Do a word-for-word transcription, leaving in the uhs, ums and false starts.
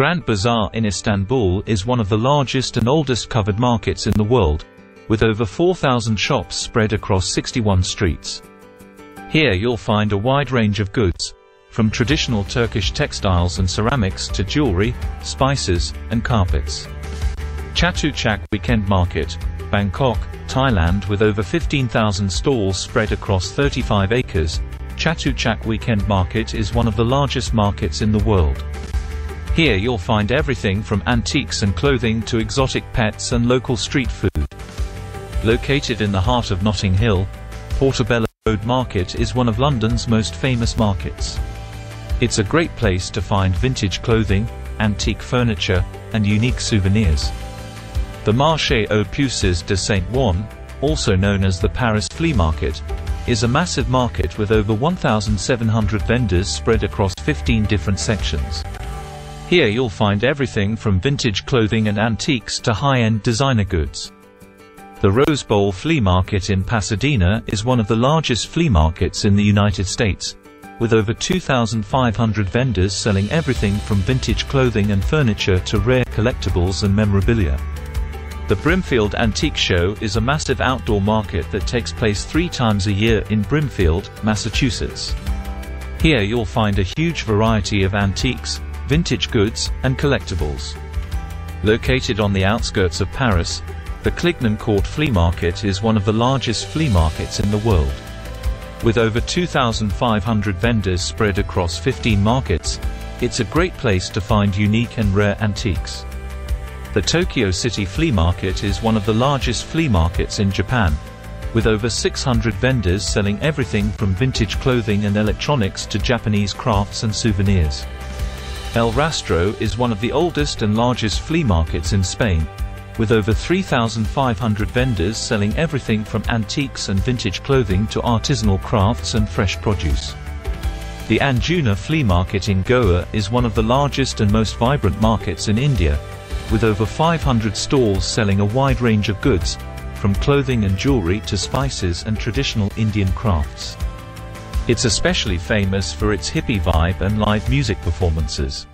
Grand Bazaar in Istanbul is one of the largest and oldest covered markets in the world, with over four thousand shops spread across sixty-one streets. Here you'll find a wide range of goods, from traditional Turkish textiles and ceramics to jewelry, spices, and carpets. Chatuchak Weekend Market, Bangkok, Thailand. With over fifteen thousand stalls spread across thirty-five acres, Chatuchak Weekend Market is one of the largest markets in the world. Here you'll find everything from antiques and clothing to exotic pets and local street food. Located in the heart of Notting Hill, Portobello Road Market is one of London's most famous markets. It's a great place to find vintage clothing, antique furniture, and unique souvenirs. The Marché aux Puces de Saint-Ouen, also known as the Paris Flea Market, is a massive market with over one thousand seven hundred vendors spread across fifteen different sections. Here you'll find everything from vintage clothing and antiques to high-end designer goods. The Rose Bowl Flea Market in Pasadena is one of the largest flea markets in the United States, with over two thousand five hundred vendors selling everything from vintage clothing and furniture to rare collectibles and memorabilia. The Brimfield Antique Show is a massive outdoor market that takes place three times a year in Brimfield, Massachusetts. Here you'll find a huge variety of antiques, vintage goods, and collectibles. Located on the outskirts of Paris, the Clignancourt Flea Market is one of the largest flea markets in the world. With over two thousand five hundred vendors spread across fifteen markets, it's a great place to find unique and rare antiques. The Tokyo City Flea Market is one of the largest flea markets in Japan, with over six hundred vendors selling everything from vintage clothing and electronics to Japanese crafts and souvenirs. El Rastro is one of the oldest and largest flea markets in Spain, with over three thousand five hundred vendors selling everything from antiques and vintage clothing to artisanal crafts and fresh produce. The Anjuna Flea Market in Goa is one of the largest and most vibrant markets in India, with over five hundred stalls selling a wide range of goods, from clothing and jewelry to spices and traditional Indian crafts. It's especially famous for its hippie vibe and live music performances.